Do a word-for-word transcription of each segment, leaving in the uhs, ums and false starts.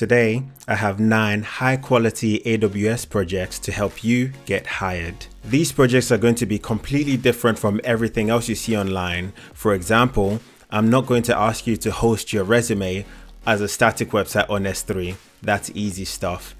Today, I have nine high-quality A W S projects to help you get hired. These projects are going to be completely different from everything else you see online. For example, I'm not going to ask you to host your resume as a static website on S three. That's easy stuff.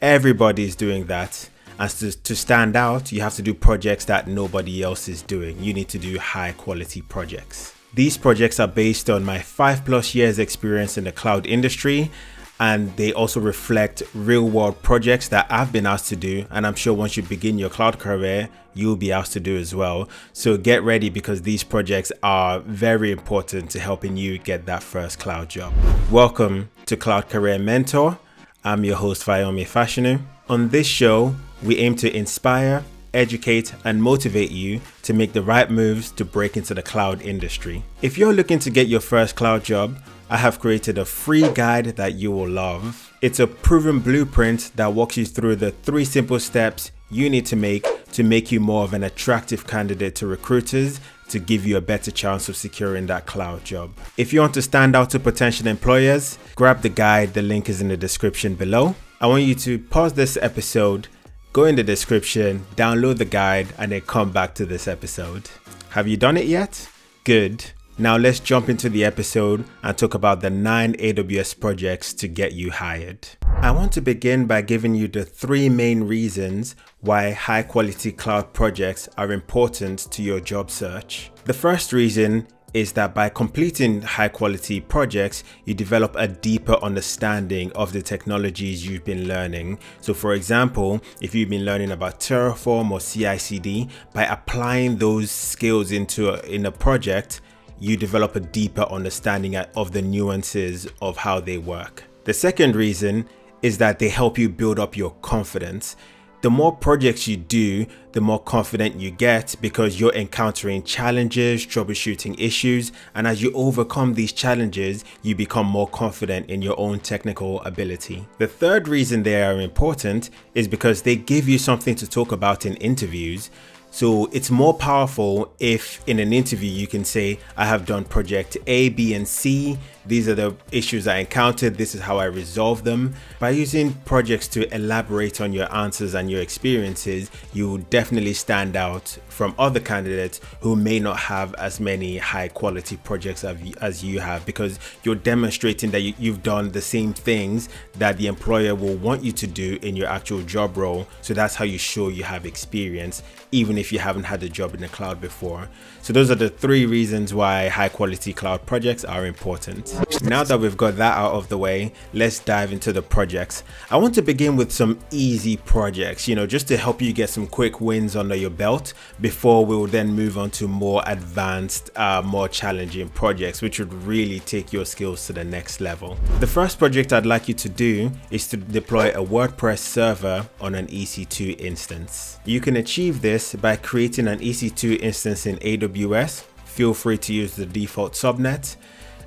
Everybody's doing that. And to, to stand out, you have to do projects that nobody else is doing. You need to do high quality projects. These projects are based on my five plus years experience in the cloud industry, and they also reflect real world projects that I've been asked to do. And I'm sure once you begin your cloud career, you'll be asked to do as well. So get ready, because these projects are very important to helping you get that first cloud job. Welcome to Cloud Career Mentor. I'm your host, Fayomi Fashinu. On this show, we aim to inspire, educate, and motivate you to make the right moves to break into the cloud industry. If you're looking to get your first cloud job, I have created a free guide that you will love. It's a proven blueprint that walks you through the three simple steps you need to make to make you more of an attractive candidate to recruiters, to give you a better chance of securing that cloud job. If you want to stand out to potential employers, grab the guide. The link is in the description below. I want you to pause this episode, go in the description, download the guide, and then come back to this episode. Have you done it yet? Good. Now let's jump into the episode and talk about the nine A W S projects to get you hired. I want to begin by giving you the three main reasons why high quality cloud projects are important to your job search. The first reason is that by completing high quality projects, you develop a deeper understanding of the technologies you've been learning. So for example, if you've been learning about Terraform or C I C D, by applying those skills into a, in a project, you develop a deeper understanding of the nuances of how they work. The second reason is that they help you build up your confidence. The more projects you do, the more confident you get, because you're encountering challenges, troubleshooting issues, and as you overcome these challenges, you become more confident in your own technical ability. The third reason they are important is because they give you something to talk about in interviews. So it's more powerful if in an interview you can say, I have done project A, B, and C. These are the issues I encountered. This is how I resolve them. By using projects to elaborate on your answers and your experiences, you will definitely stand out from other candidates who may not have as many high quality projects as you have, because you're demonstrating that you've done the same things that the employer will want you to do in your actual job role. So that's how you show you have experience, even if if you haven't had a job in the cloud before. So those are the three reasons why high quality cloud projects are important. Now that we've got that out of the way, let's dive into the projects. I want to begin with some easy projects, you know, just to help you get some quick wins under your belt before we'll then move on to more advanced, uh, more challenging projects, which would really take your skills to the next level. The first project I'd like you to do is to deploy a WordPress server on an E C two instance. You can achieve this by By creating an E C two instance in A W S. Feel free to use the default subnet,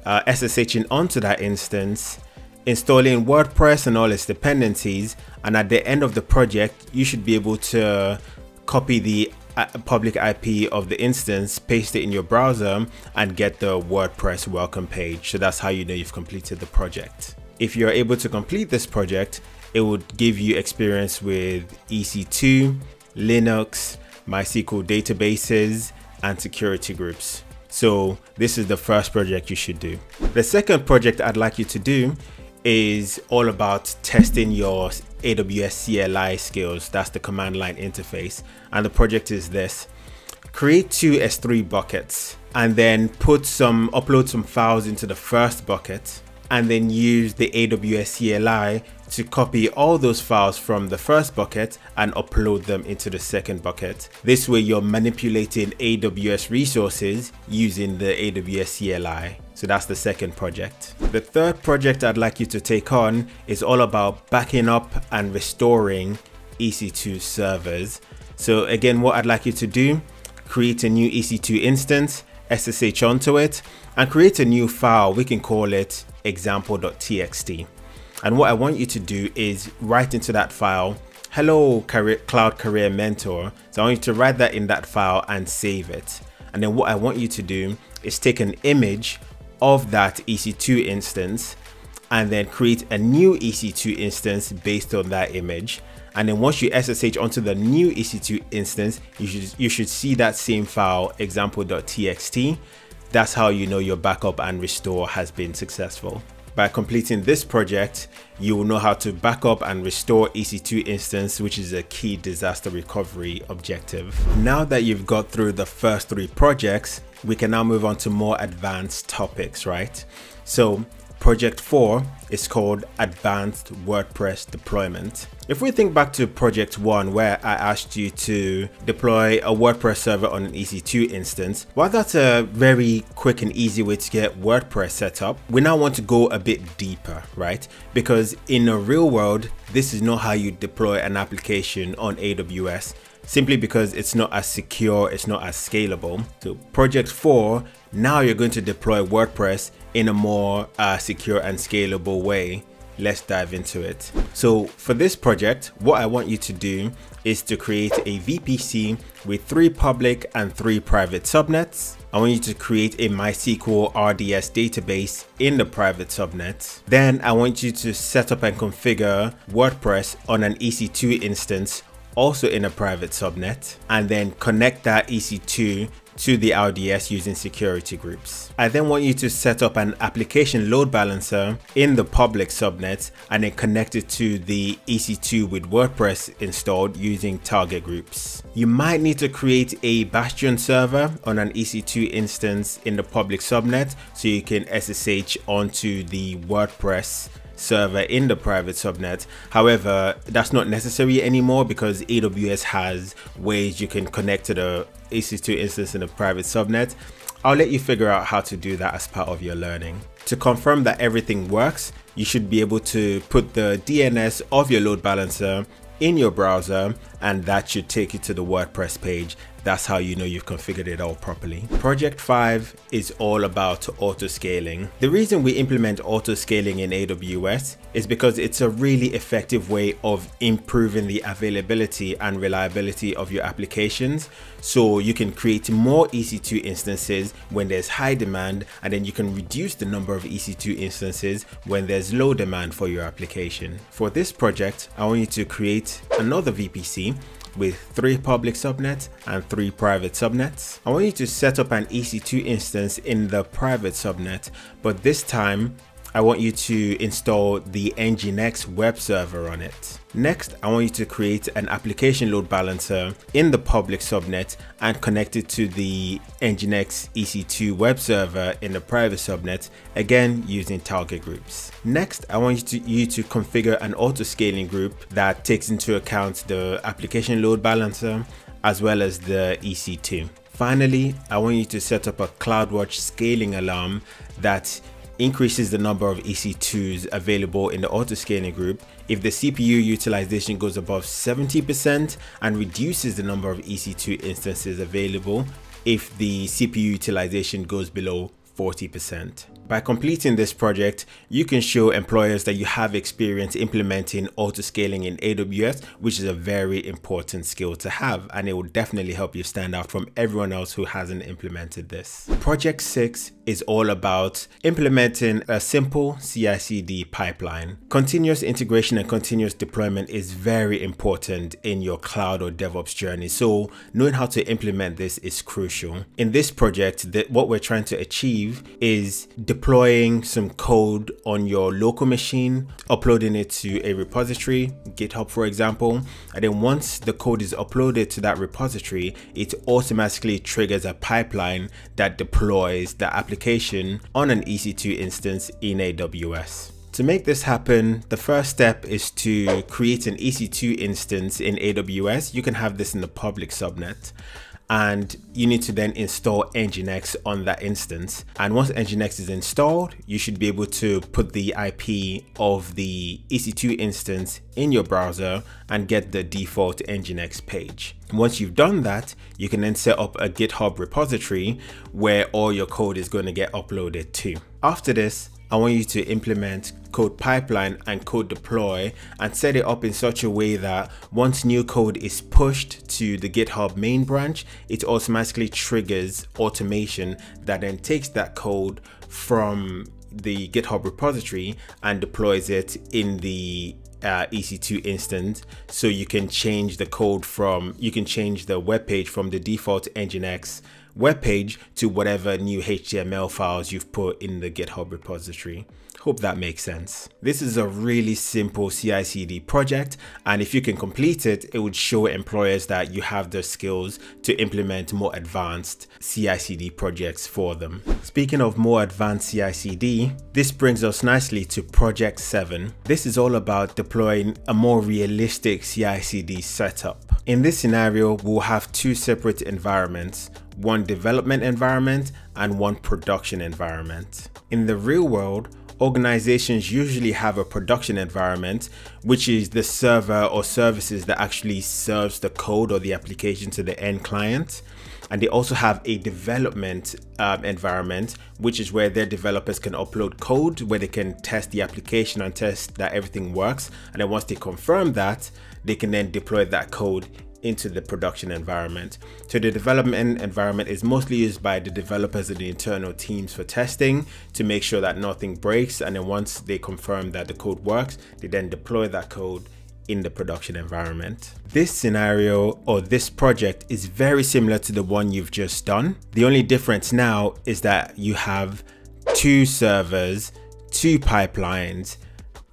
uh, S S H ing onto that instance, installing WordPress and all its dependencies, and at the end of the project, you should be able to copy the public I P of the instance, paste it in your browser, and get the WordPress welcome page. So that's how you know you've completed the project. If you're able to complete this project, it would give you experience with E C two, Linux, MySQL databases, and security groups. So this is the first project you should do. The second project I'd like you to do is all about testing your A W S C L I skills. That's the command line interface. And the project is this: create two S three buckets and then put some, upload some files into the first bucket, and then use the A W S C L I to copy all those files from the first bucket and upload them into the second bucket. This way you're manipulating A W S resources using the A W S C L I. So that's the second project. The third project I'd like you to take on is all about backing up and restoring E C two servers. So again, what I'd like you to do, create a new E C two instance, S S H onto it, and create a new file. We can call it example dot t x t. And what I want you to do is write into that file, hello career, Cloud Career Mentor. So I want you to write that in that file and save it. And then what I want you to do is take an image of that E C two instance and then create a new E C two instance based on that image. And then once you S S H onto the new E C two instance, you should, you should see that same file, example dot t x t. That's how you know your backup and restore has been successful. By completing this project, you will know how to back up and restore E C two instance, which is a key disaster recovery objective. Now that you've got through the first three projects, we can now move on to more advanced topics, right? So project four is called Advanced WordPress Deployment. If we think back to project one, where I asked you to deploy a WordPress server on an E C two instance, while that's a very quick and easy way to get WordPress set up, we now want to go a bit deeper, right? Because in a real world, this is not how you deploy an application on A W S, simply because it's not as secure, it's not as scalable. So project four, now you're going to deploy WordPress in a more uh, secure and scalable way. Let's dive into it. So for this project, what I want you to do is to create a V P C with three public and three private subnets. I want you to create a MySQL R D S database in the private subnet. Then I want you to set up and configure WordPress on an E C two instance, also in a private subnet, and then connect that E C two to the R D S using security groups. I then want you to set up an application load balancer in the public subnet and then connect it to the E C two with WordPress installed using target groups. You might need to create a Bastion server on an E C two instance in the public subnet so you can S S H onto the WordPress server in the private subnet. However, that's not necessary anymore because A W S has ways you can connect to the E C two instance in a private subnet. I'll let you figure out how to do that as part of your learning. To confirm that everything works, you should be able to put the D N S of your load balancer in your browser, and that should take you to the WordPress page. That's how you know you've configured it all properly. Project five is all about auto-scaling. The reason we implement auto-scaling in A W S is because it's a really effective way of improving the availability and reliability of your applications. So you can create more E C two instances when there's high demand, and then you can reduce the number of E C two instances when there's low demand for your application. For this project, I want you to create another V P C with three public subnets and three private subnets. I want you to set up an E C two instance in the private subnet, but this time I want you to install the Nginx web server on it. Next, I want you to create an application load balancer in the public subnet and connect it to the Nginx E C two web server in the private subnet, again using target groups. Next, I want you to, you to configure an auto-scaling group that takes into account the application load balancer as well as the E C two. Finally, I want you to set up a CloudWatch scaling alarm that increases the number of E C twos available in the auto-scaling group if the C P U utilization goes above seventy percent, and reduces the number of E C two instances available if the C P U utilization goes below forty percent. By completing this project, you can show employers that you have experience implementing auto-scaling in A W S, which is a very important skill to have, and it will definitely help you stand out from everyone else who hasn't implemented this. Project six is all about implementing a simple C I C D pipeline. Continuous integration and continuous deployment is very important in your cloud or DevOps journey, so knowing how to implement this is crucial. In this project, the, what we're trying to achieve is deploying some code on your local machine, uploading it to a repository, GitHub for example, and then once the code is uploaded to that repository, it automatically triggers a pipeline that deploys the application on an E C two instance in A W S. To make this happen, the first step is to create an E C two instance in A W S. You can have this in the public subnet, and you need to then install Nginx on that instance. And once Nginx is installed, you should be able to put the I P of the E C two instance in your browser and get the default Nginx page. Once you've done that, you can then set up a GitHub repository where all your code is going to get uploaded to. After this, I want you to implement CodePipeline and CodeDeploy and set it up in such a way that once new code is pushed to the GitHub main branch, it automatically triggers automation that then takes that code from the GitHub repository and deploys it in the uh, E C two instance. So you can change the code from, you can change the web page from the default Nginx web page to whatever new H T M L files you've put in the GitHub repository. Hope that makes sense. This is a really simple C I C D project, and if you can complete it, it would show employers that you have the skills to implement more advanced C I C D projects for them. Speaking of more advanced C I C D, this brings us nicely to project seven. This is all about deploying a more realistic C I C D setup. In this scenario, we'll have two separate environments, one development environment and one production environment. In the real world, organizations usually have a production environment, which is the server or services that actually serves the code or the application to the end client. And they also have a development um, environment, which is where their developers can upload code, where they can test the application and test that everything works. And then once they confirm that, they can then deploy that code into the production environment. So the development environment is mostly used by the developers and the internal teams for testing to make sure that nothing breaks. And then once they confirm that the code works, they then deploy that code in the production environment. This scenario or this project is very similar to the one you've just done. The only difference now is that you have two servers, two pipelines,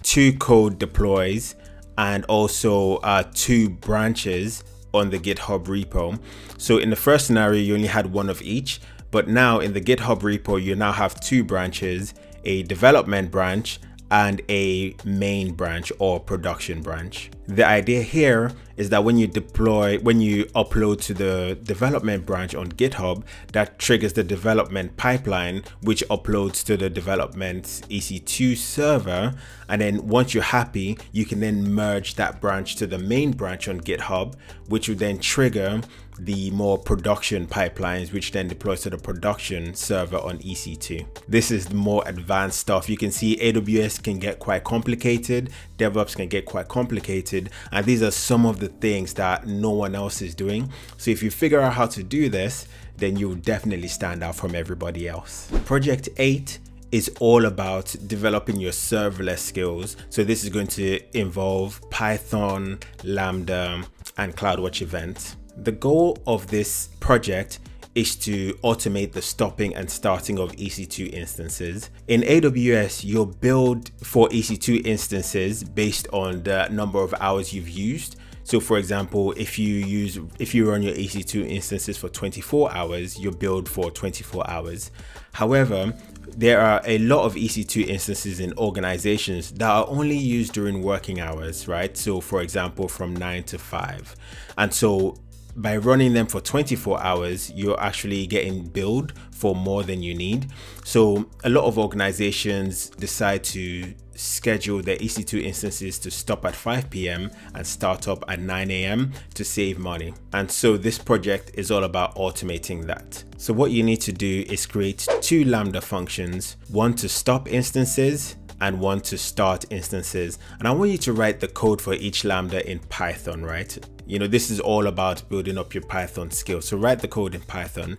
two code deploys, and also uh, two branches on the GitHub repo. So in the first scenario, you only had one of each, but now in the GitHub repo, you now have two branches, a development branch and a main branch or production branch. The idea here is that when you deploy, when you upload to the development branch on GitHub, that triggers the development pipeline, which uploads to the development E C two server. And then once you're happy, you can then merge that branch to the main branch on GitHub, which would then trigger the more production pipelines, which then deploys to the production server on E C two. This is the more advanced stuff. You can see A W S can get quite complicated, DevOps can get quite complicated, and these are some of the things that no one else is doing. So if you figure out how to do this, then you'll definitely stand out from everybody else. Project eight is all about developing your serverless skills. So this is going to involve Python, Lambda, and CloudWatch events. The goal of this project is to automate the stopping and starting of E C two instances. In A W S, you'll build for E C two instances based on the number of hours you've used. So for example, if you use, if you run your E C two instances for twenty-four hours, you'll build for twenty-four hours. However, there are a lot of E C two instances in organizations that are only used during working hours, right? So for example, from nine to five. And so by running them for twenty-four hours, you're actually getting billed for more than you need. So a lot of organizations decide to schedule their E C two instances to stop at five p m and start up at nine a m to save money. And so this project is all about automating that. So what you need to do is create two Lambda functions, one to stop instances and one to start instances. And I want you to write the code for each Lambda in Python, right? You know, this is all about building up your Python skill. So write the code in Python.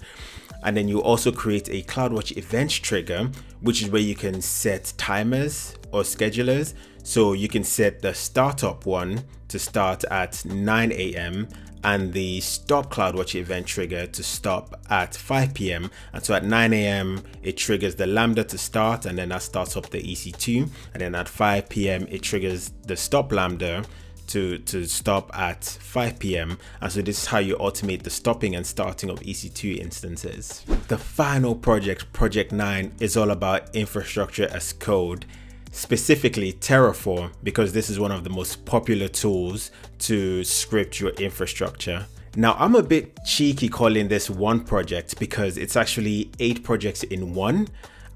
And then you also create a CloudWatch events trigger, which is where you can set timers or schedulers. So you can set the startup one to start at nine a m and the stop CloudWatch event trigger to stop at five p m And so at nine a m it triggers the Lambda to start, and then that starts up the E C two. And then at five p m it triggers the stop Lambda to, to stop at five p m And so this is how you automate the stopping and starting of E C two instances. The final project, project nine, is all about infrastructure as code, specifically Terraform, because this is one of the most popular tools to script your infrastructure. Now, I'm a bit cheeky calling this one project because it's actually eight projects in one.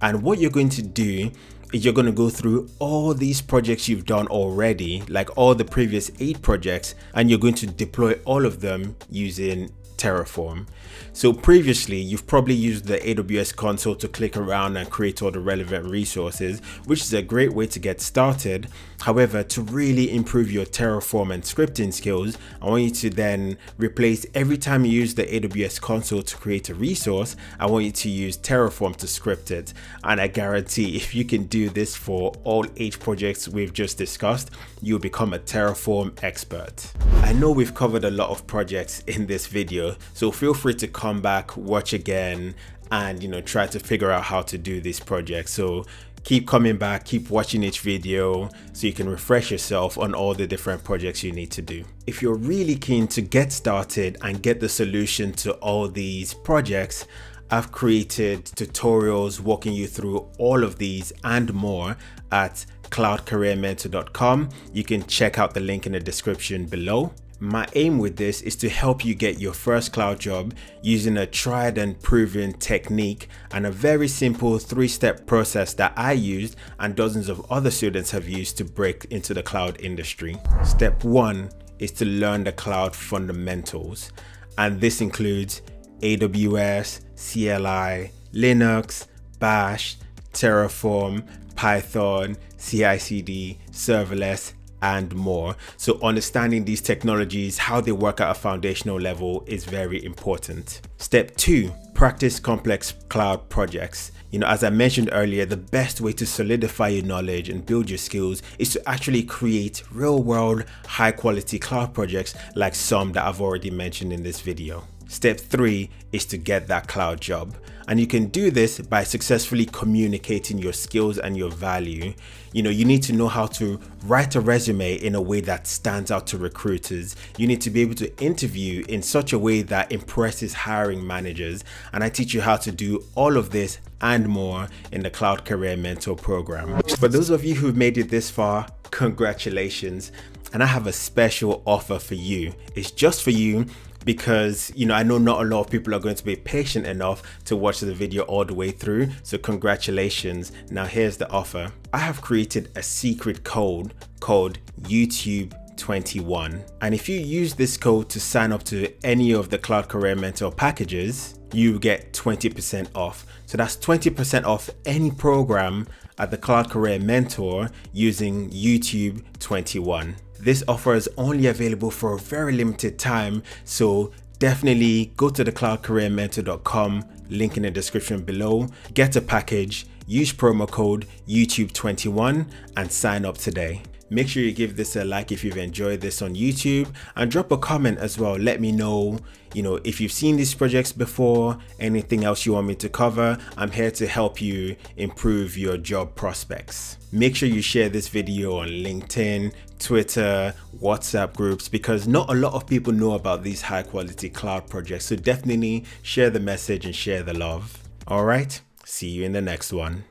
And what you're going to do is you're going to go through all these projects you've done already, like all the previous eight projects, and you're going to deploy all of them using Terraform. So previously, you've probably used the A W S console to click around and create all the relevant resources, which is a great way to get started. However, to really improve your Terraform and scripting skills, I want you to then replace every time you use the A W S console to create a resource, I want you to use Terraform to script it. And I guarantee if you can do this for all eight projects we've just discussed, you'll become a Terraform expert. I know we've covered a lot of projects in this video, so feel free to come back, watch again, and you know, try to figure out how to do this project. So keep coming back, keep watching each video so you can refresh yourself on all the different projects you need to do. If you're really keen to get started and get the solution to all these projects, I've created tutorials walking you through all of these and more at cloud career mentor dot com. You can check out the link in the description below. My aim with this is to help you get your first cloud job using a tried and proven technique and a very simple three-step process that I used and dozens of other students have used to break into the cloud industry. Step one is to learn the cloud fundamentals, and this includes A W S, C L I, Linux, Bash, Terraform, Python, C I C D, serverless, and more. So understanding these technologies, how they work at a foundational level, is very important. Step two, practice complex cloud projects. You know, as I mentioned earlier, the best way to solidify your knowledge and build your skills is to actually create real-world, high-quality cloud projects like some that I've already mentioned in this video. Step three is to get that cloud job. And you can do this by successfully communicating your skills and your value. You know, you need to know how to write a resume in a way that stands out to recruiters. You need to be able to interview in such a way that impresses hiring managers. And I teach you how to do all of this and more in the Cloud Career Mentor program. For those of you who've made it this far, congratulations. And I have a special offer for you. It's just for you, because you know, I know not a lot of people are going to be patient enough to watch the video all the way through, so congratulations. Now here's the offer. I have created a secret code called YouTube twenty-one, and if you use this code to sign up to any of the Cloud Career Mentor packages, you get twenty percent off. So that's twenty percent off any program at the Cloud Career Mentor using YouTube twenty-one. This offer is only available for a very limited time, so definitely go to the cloud career mentor dot com, link in the description below, get a package, use promo code YouTube twenty-one and sign up today. Make sure you give this a like if you've enjoyed this on YouTube, and drop a comment as well. Let me know, you know, if you've seen these projects before, anything else you want me to cover. I'm here to help you improve your job prospects. Make sure you share this video on LinkedIn, Twitter, WhatsApp groups, because not a lot of people know about these high quality cloud projects. So definitely share the message and share the love. All right, see you in the next one.